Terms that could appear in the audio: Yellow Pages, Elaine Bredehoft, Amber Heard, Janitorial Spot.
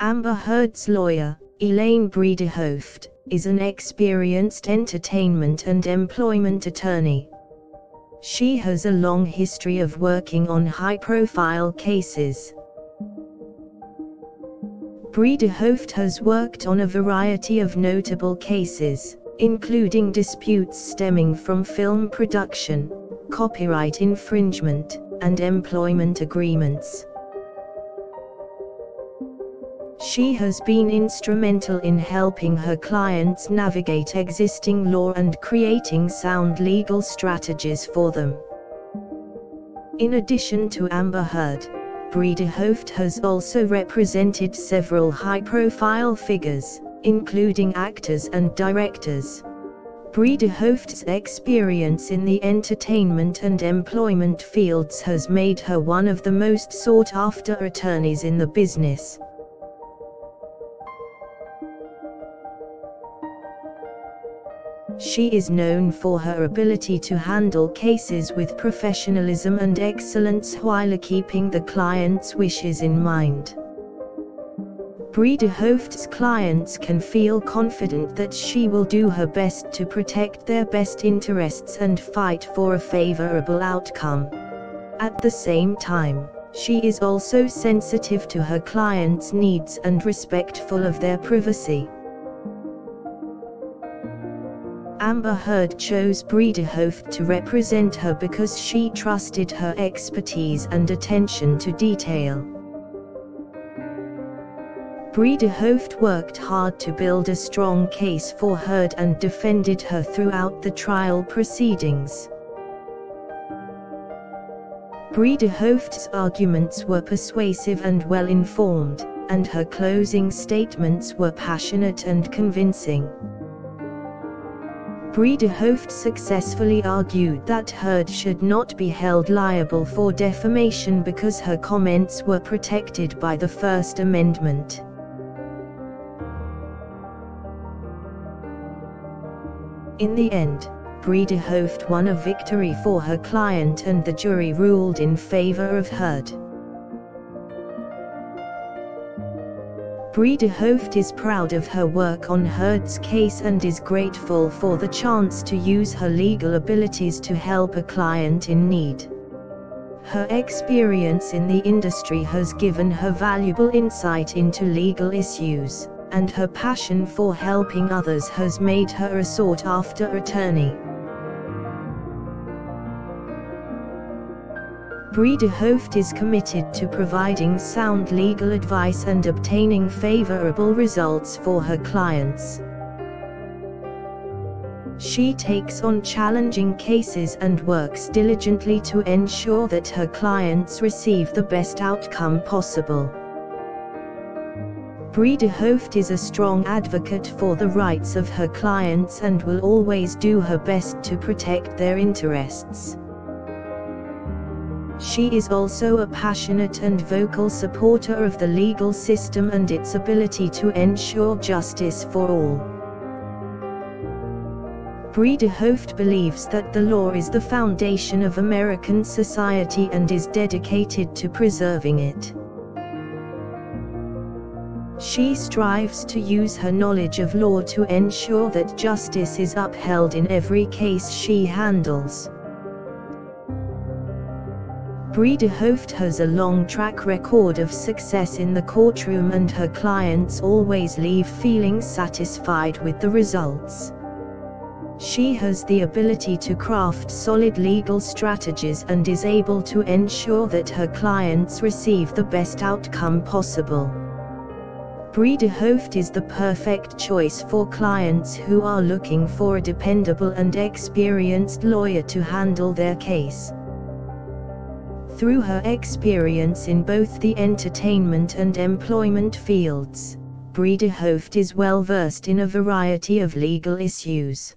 Amber Heard's lawyer, Elaine Bredehoft, is an experienced entertainment and employment attorney. She has a long history of working on high-profile cases. Bredehoft has worked on a variety of notable cases, including disputes stemming from film production, copyright infringement, and employment agreements. She has been instrumental in helping her clients navigate existing law and creating sound legal strategies for them. In addition to Amber Heard, Bredehoft has also represented several high-profile figures, including actors and directors. Bredehoft's experience in the entertainment and employment fields has made her one of the most sought-after attorneys in the business. She is known for her ability to handle cases with professionalism and excellence while keeping the client's wishes in mind. Bredehoft's clients can feel confident that she will do her best to protect their best interests and fight for a favorable outcome. At the same time, she is also sensitive to her clients' needs and respectful of their privacy. Amber Heard chose Bredehoft to represent her because she trusted her expertise and attention to detail. Bredehoft worked hard to build a strong case for Heard and defended her throughout the trial proceedings. Bredehoft's arguments were persuasive and well-informed, and her closing statements were passionate and convincing. Bredehoft successfully argued that Heard should not be held liable for defamation because her comments were protected by the First Amendment. In the end, Bredehoft won a victory for her client and the jury ruled in favor of Heard. Bredehoft is proud of her work on Heard's case and is grateful for the chance to use her legal abilities to help a client in need. Her experience in the industry has given her valuable insight into legal issues, and her passion for helping others has made her a sought-after attorney. Bredehoft is committed to providing sound legal advice and obtaining favorable results for her clients. She takes on challenging cases and works diligently to ensure that her clients receive the best outcome possible. Bredehoft is a strong advocate for the rights of her clients and will always do her best to protect their interests. She is also a passionate and vocal supporter of the legal system and its ability to ensure justice for all. Bredehoft believes that the law is the foundation of American society and is dedicated to preserving it. She strives to use her knowledge of law to ensure that justice is upheld in every case she handles. Bredehoft has a long track record of success in the courtroom and her clients always leave feeling satisfied with the results. She has the ability to craft solid legal strategies and is able to ensure that her clients receive the best outcome possible. Bredehoft is the perfect choice for clients who are looking for a dependable and experienced lawyer to handle their case. Through her experience in both the entertainment and employment fields, Bredehoft is well versed in a variety of legal issues.